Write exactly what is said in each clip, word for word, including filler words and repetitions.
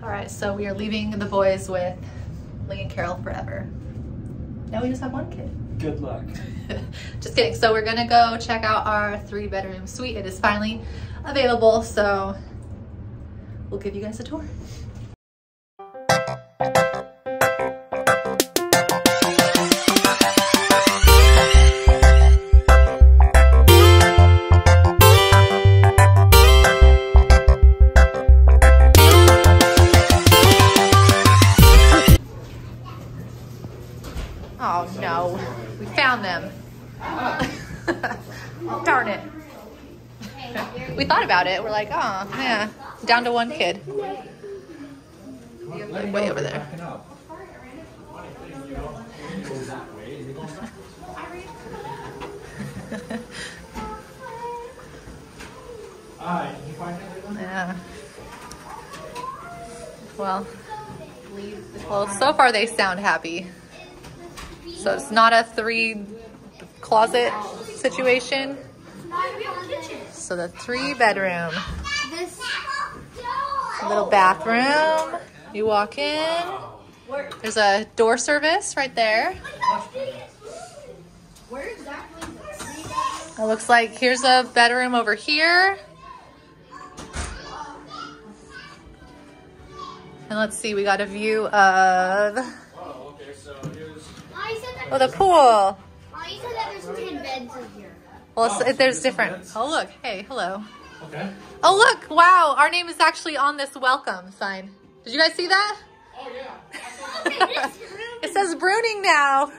All right, so we are leaving the boys with Lee and Carol forever. Now we just have one kid. Good luck. Just kidding. So we're gonna go check out our three bedroom suite. It is finally available, so we'll give you guys a tour. Oh no, we found them. Darn it. We thought about it. We're like, oh, yeah. Down to one kid. Way over there. Yeah. Well, well, so far they sound happy. So it's not a three closet situation. So the three bedroom. This little bathroom. You walk in. There's a door service right there. It looks like here's a bedroom over here. And let's see, we got a view of... Oh, the pool. Oh, you said that there's ten beds in here. Well, oh, so there's different. Oh, look. Hey, hello. Okay. Oh, look. Wow. Our name is actually on this welcome sign. Did you guys see that? Oh, yeah. It says Bruning now.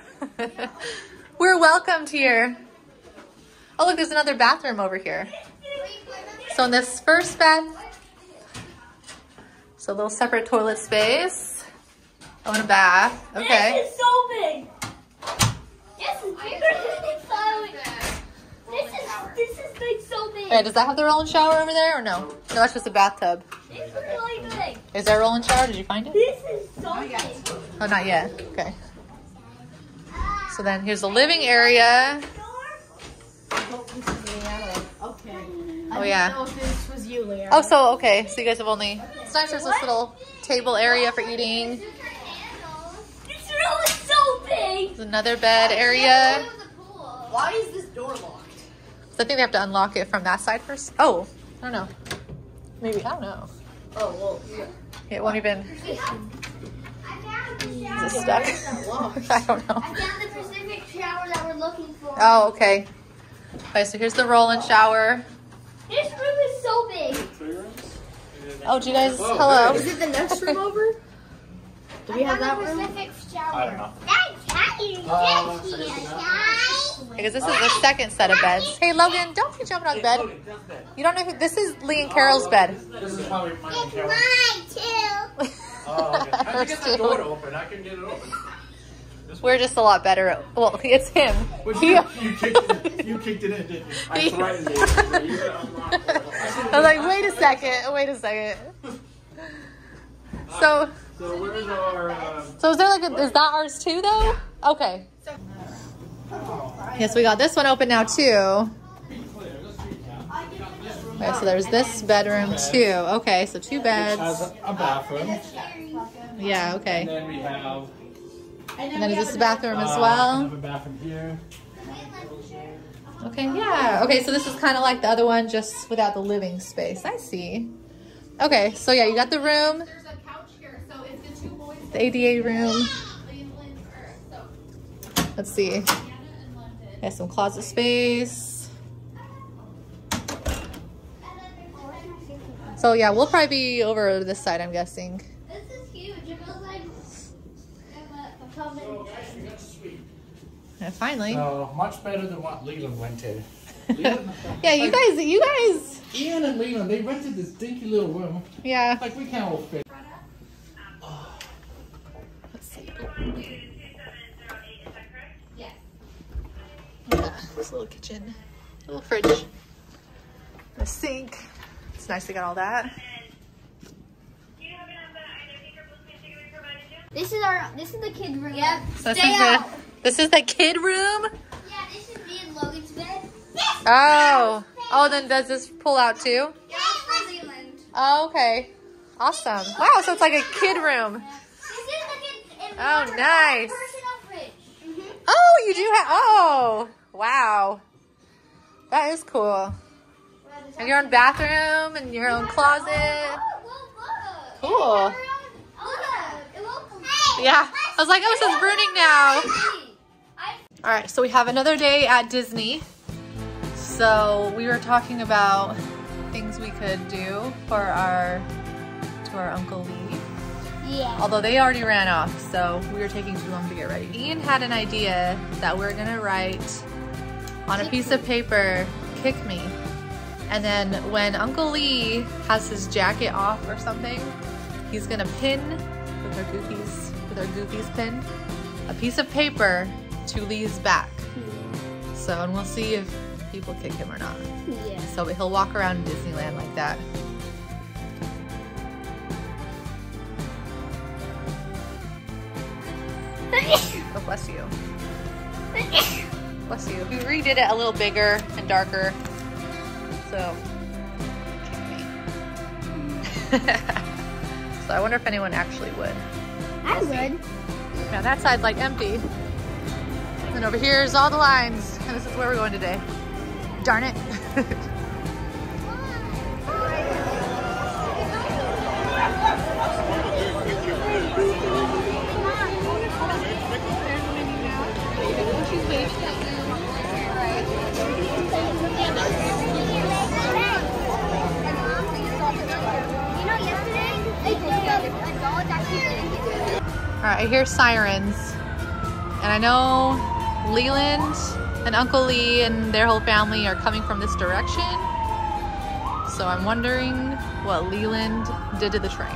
We're welcomed here. Oh, look. There's another bathroom over here. So in this first bed, so a little separate toilet space. Oh, and a bath. Okay. This is so big. This is bigger than the This is this is big, so big. Right, does that have the rolling shower over there or no? No, that's just a bathtub. This is really big. Is there a rolling shower? Did you find it? This is so big. Oh, not yet. Okay. So then here's the living area. Okay. Oh yeah. I didn't know if this was you, Leah. Oh, so okay. So you guys have only. It's nice. There's this little table area for eating. There's another bed area. Why is this door locked? So I think they have to unlock it from that side first. Oh, I don't know. Maybe, I don't know. Oh, well, yeah. It won't even... Is it stuck? I don't know. I found the specific shower that we're looking for. Oh, okay. Okay, so here's the roll-in shower. This room is so big. Oh, do you guys... Hello. Is it the next room over? Do we have that room? I don't know. Uh, because this is the second set of beds. Hey Logan, don't be jumping on the bed. You don't know who this is. Lee and Carol's bed. This is probably mine and Carol's. It's mine too. Oh, okay. I can get the door to open. I can get it open. We're just a lot better at, well, it's him. He, you, you, kicked it, you kicked it in, didn't you? I threatened it. I was like, wait a second, wait a second. So So where's our? Uh, so is there like a, is that ours too though? Yeah. Okay. Yes, we got this one open now too. Okay, so there's this bedroom too. Okay, so two beds. Has a bathroom. Yeah. Okay. And then we have. And then is this the bathroom as well? Another bathroom here. Okay. Yeah. Okay. So this is kind of like the other one, just without the living space. I see. Okay. So yeah, you got the room. The A D A room. Let's see. Got some closet space. So yeah, we'll probably be over this side, I'm guessing. This is huge. It feels like a common. And finally. So much better than what Leland went to. Leland, yeah, you like, guys, you guys. Ian and Leland, they rented this dinky little room. Yeah. Like we can't all fit. Yes. Yeah, this little kitchen, little fridge, the sink. It's nice they got all that. This is our. This is the kid room. Yep. So Stay this is out. The, this is the kid room. Yeah, this is me and Logan's bed. Yes. Oh. Oh, then does this pull out too? Yeah, it's for Leland. Oh, okay. Awesome. Wow, so it's like a kid room. Oh, nice. Oh, you do have, oh, wow. That is cool. And your own bathroom and your own closet. Cool. Yeah, I was like, oh, it says Bruning now. All right, so we have another day at Disney. So we were talking about things we could do for our, to our Uncle Lee. Yeah. Although they already ran off, so we were taking too long to get ready. Ian had an idea that we're gonna write on a piece of paper, "Kick me." And then when Uncle Lee has his jacket off or something, he's gonna pin with our Goofies, with our Goofies pin, a piece of paper to Lee's back. Yeah. So, and we'll see if people kick him or not. Yeah. So he'll walk around Disneyland like that. Oh, bless you. Bless you. We redid it a little bigger and darker. So, kick me. So I wonder if anyone actually would. I would. Now that side's like empty. And over here is all the lines. And this is where we're going today. Darn it. Alright, I hear sirens. And I know Leland and Uncle Lee and their whole family are coming from this direction. So I'm wondering what Leland did to the train.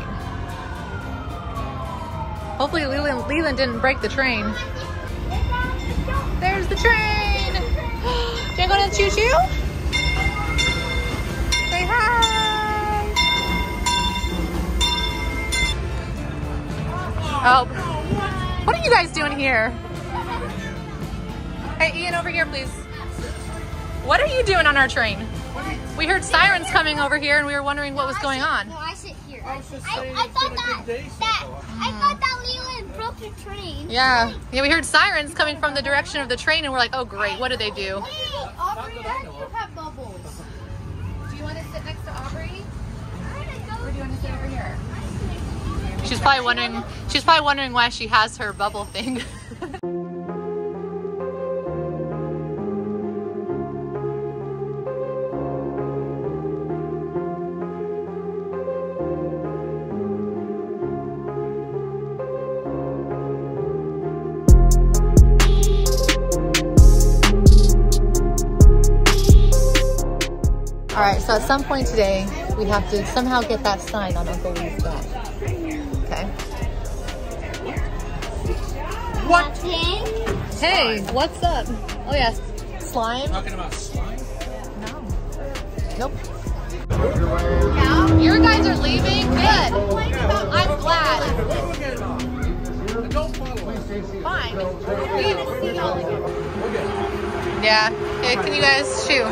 Hopefully Leland, Leland didn't break the train. There's the train! Can I go to the choo-choo? Say hi! Oh, what are you guys doing here? Hey, Ian, over here, please. What are you doing on our train? We heard sirens coming over here, and we were wondering what was going on. No, I sit here. I, I, I thought that, that I thought that Leland broke the train. Yeah, yeah. We heard sirens coming from the direction of the train, and we're like, oh great, what do they do? Hey, Aubrey, I do have bubbles. Do you want to sit next to Aubrey? Or do you want to sit over here? She's probably wondering. She's probably wondering why she has her bubble thing. All right. So at some point today, we have to somehow get that sign on Uncle Lee's back. What? Hey, what's up? Oh yes, slime. Talking about slime? No. Nope. Yeah. You guys are leaving? Good. I'm glad. Fine. We need to see y'all again. Yeah. Hey, can you guys shoot?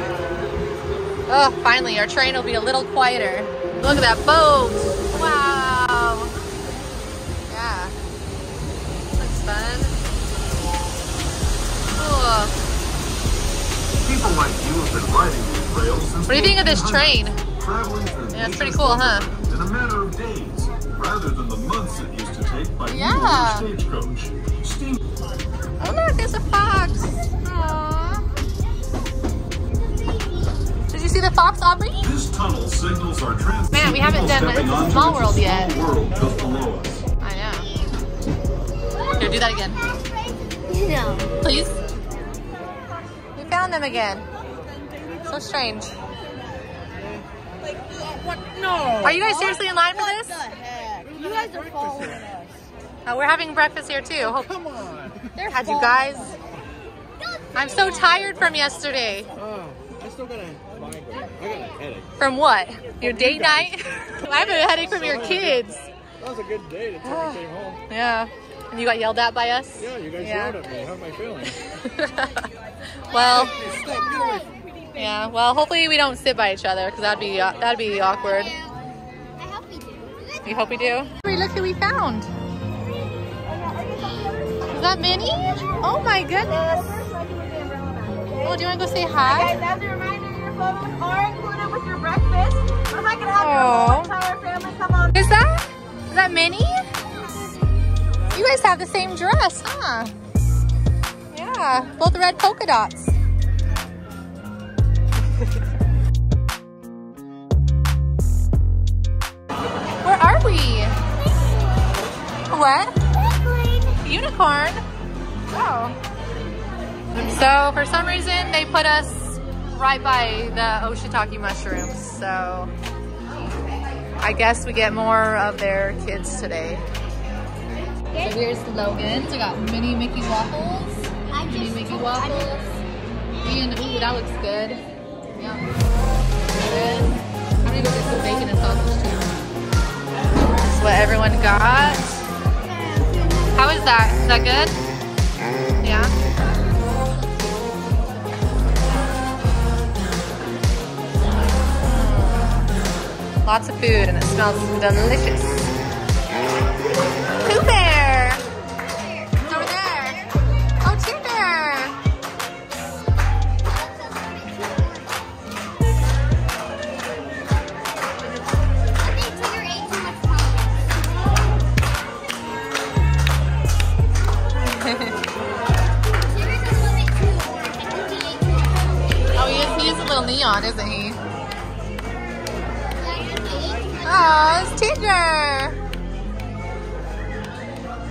Oh, finally, our train will be a little quieter. Look at that boat. Wow. Yeah. Fun. Cool. People like you have been riding these rails since. What do you think of this train? Yeah, it's pretty cool, huh? In a matter of days, rather than the months it used to take by yeah. stagecoach. Steam. Oh look, there's a fox. Aww. Did you see the fox, Aubrey? This tunnel signals our transit. Man, we haven't done a small world yet. World just below us. Here, do that again. No. Please? We found them again. So strange. Like, what? No. Are you guys seriously in line for this? What the heck? You guys are following us. Oh, we're having breakfast here too. Oh, come on. God, you guys. I'm so tired from yesterday. Oh, I still got a headache. From what? Your date night? I have a headache from your kids. That was a good date until we came home. Yeah. And you got yelled at by us? Yeah, you guys yeah. yelled at me. How am I feeling? Well, yeah. Well, hopefully we don't sit by each other because that'd be uh, that'd be awkward. I hope we do. We hope we do. Look who we found. Is that Minnie? Oh my goodness. Oh, do you want to go say hi? Guys, as a reminder, your photos are included with your breakfast. What if I could have your entire family come on? Is that? Is that Minnie? You guys have the same dress, huh? Yeah, both red polka dots. Where are we? Unicorn. What? Unicorn. Unicorn? Oh. So for some reason they put us right by the oshitake mushrooms. So I guess we get more of their kids today. So here's Logan. So we got mini Mickey waffles. I mini just Mickey waffles. Ian, ooh, that looks good. Yeah. I'm gonna go get some bacon and sausage too. That's what everyone got. How is that? Is that good? Yeah. Lots of food and it smells delicious. Pooh Bear! It's over there. Oh, Chip Bear! I think Tigger ate too much popcorn. Oh, he is, he is a little neon, isn't he? Oh, it's Tigger!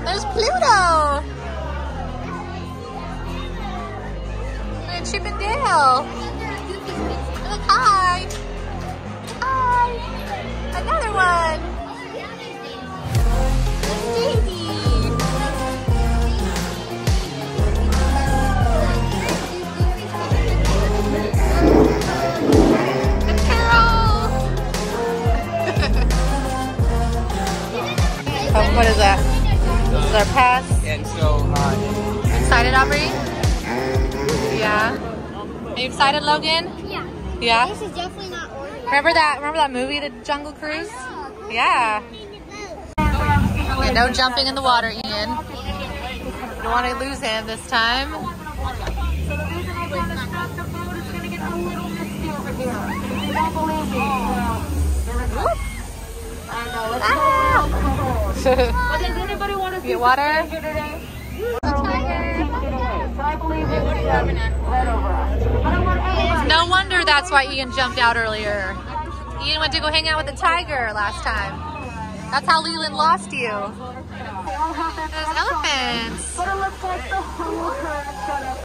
There's Pluto! And Chip and Dale! Look, hi! Hi! Another one! It's Daisy! It's Carol! Oh, what is that? This is our pass. And so, uh, you excited, Aubrey? Yeah. Are you excited, Logan? Yeah. Yeah? This is definitely not ordinary. Remember that, remember that movie, The Jungle Cruise? Yeah. Yeah. No jumping in the water, Ian. You don't want to lose him this time. So the reason I kind of struck the boat is going to get a little misty over here. You don't believe me. What? I know. Let's ah! go. Well, does anybody want to see water here today? No wonder that's why Ian jumped out earlier. Ian went to go hang out with the tiger last time. That's how Leland lost you. Those elephants.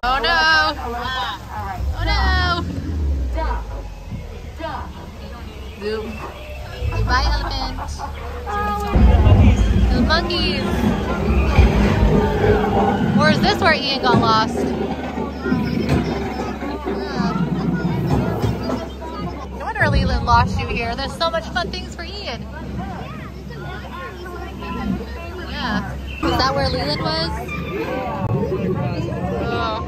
Oh no. Oh no. Zoom. Bye, elephant. The monkeys. Or is this where Ian got lost? No wonder Leland lost you here. There's so much fun things for Ian. Yeah. Is that where Leland was? Oh.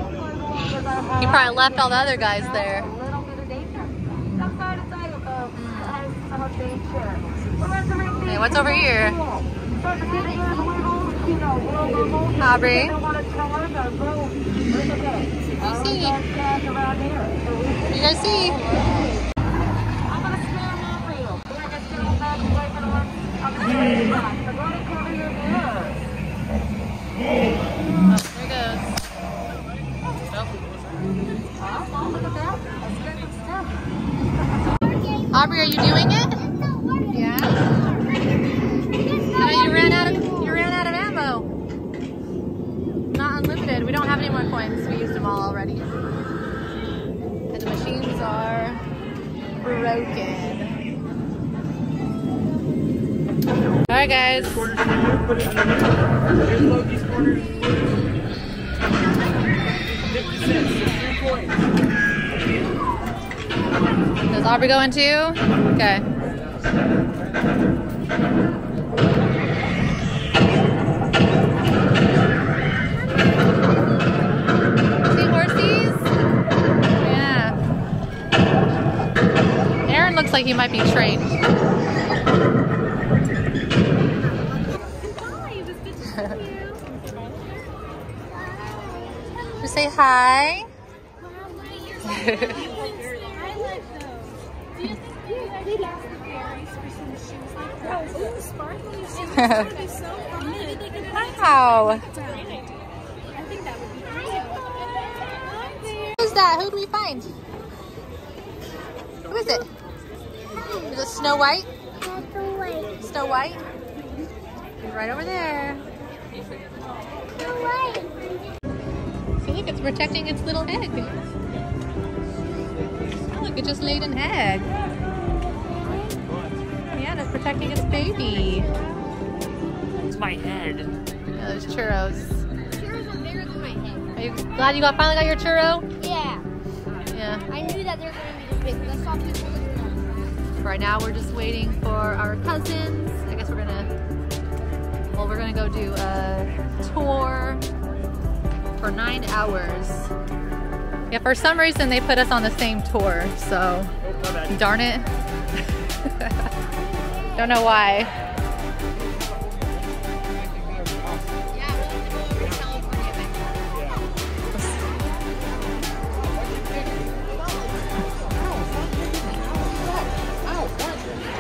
He probably left all the other guys there. Hey, what's over here? Aubrey. I see. You guys see? I'm gonna spare that for you. We're just gonna go back away from the one. I'm gonna cover your mirror. There it goes. Oh, look at that. That's very good stuff. Aubrey, are you doing it? We don't have any more coins. We used them all already. And the machines are broken. Alright guys. Here's Loki's quarters. fifty cents. Three coins. Does Aubrey go in too? Okay. Looks like he might be trained. you say hi? Wow. Who's that? Who do we find? Who is it? Is it Snow White? Snow White? He's right over there. Snow White. See, look, it's protecting its little egg. Oh, look, it just laid an egg. Yeah, that's protecting its baby. It's my head. Yeah, those churros. Churros are bigger than my head. Are you glad you got finally got your churro? Yeah. Yeah. I knew that they were going to be big. That's all people looking at. Right now, we're just waiting for our cousins. I guess we're gonna. Well, we're gonna go do a tour for nine hours. Yeah. For some reason, they put us on the same tour. So. Oh, darn it. Don't know why.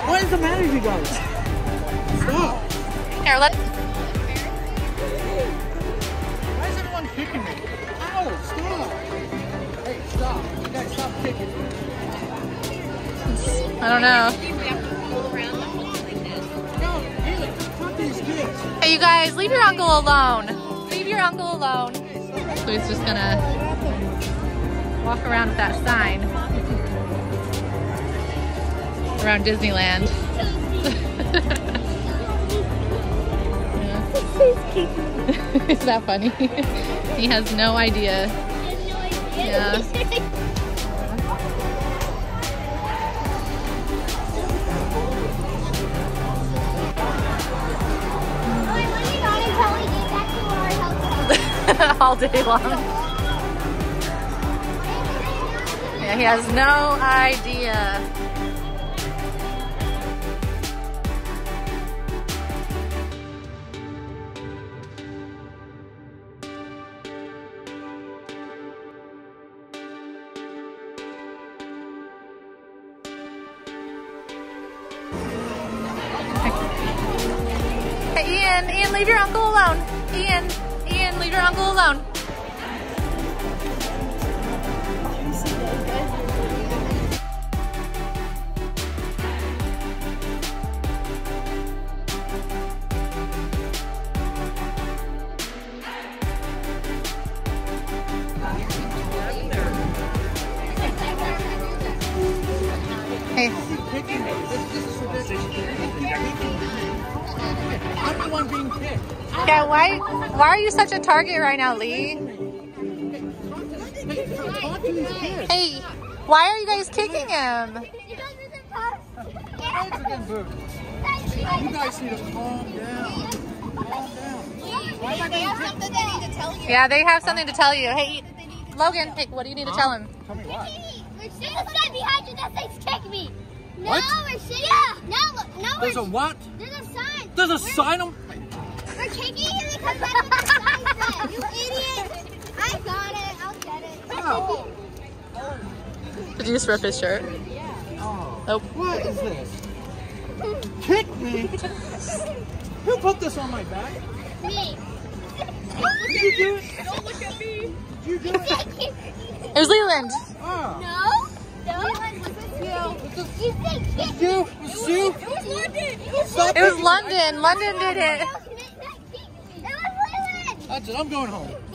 What is the matter with you guys? Stop. Here, let. Why is everyone kicking me? Ow, stop. Hey, stop. You guys stop kicking me. I don't know. Hey, you guys, leave your uncle alone. Leave your uncle alone. So he's just gonna walk around with that sign. Around Disneyland. Yeah. Is that funny? He has no idea. He has no idea. Yeah. All day long. Yeah, he has no idea. Hey, Ian, Ian, leave your uncle alone. Ian, Ian, leave your uncle alone. Hey. This is I'm the one being kicked. Yeah, why why are you such a target right now, Lee? Hey, why are you guys kicking him? You guys need to calm down. Calm down. They have something they need to tell you. Yeah, they have something to tell you. Hey, Logan, hey, what do you need to tell him? Tell me what? We're sitting outside behind you that says kick me. No, what? We're sitting. Yeah. No, no, there's we're, a what? There's a sign. There's a we're, sign on. We're kicking you because that's what the sign said. You idiot. I got it. I'll get it. Oh. Did you just rip his shirt? Yeah. Oh. Nope. What is this? Kick me? Who put this on my back? Me. Did you do it? Don't look at me. Did you do it? It was Leland. Oh. No. No. Leland was You said kick me. It was, it was London. It was London. It was London. London did it. It was Leland. That's it. I'm going home.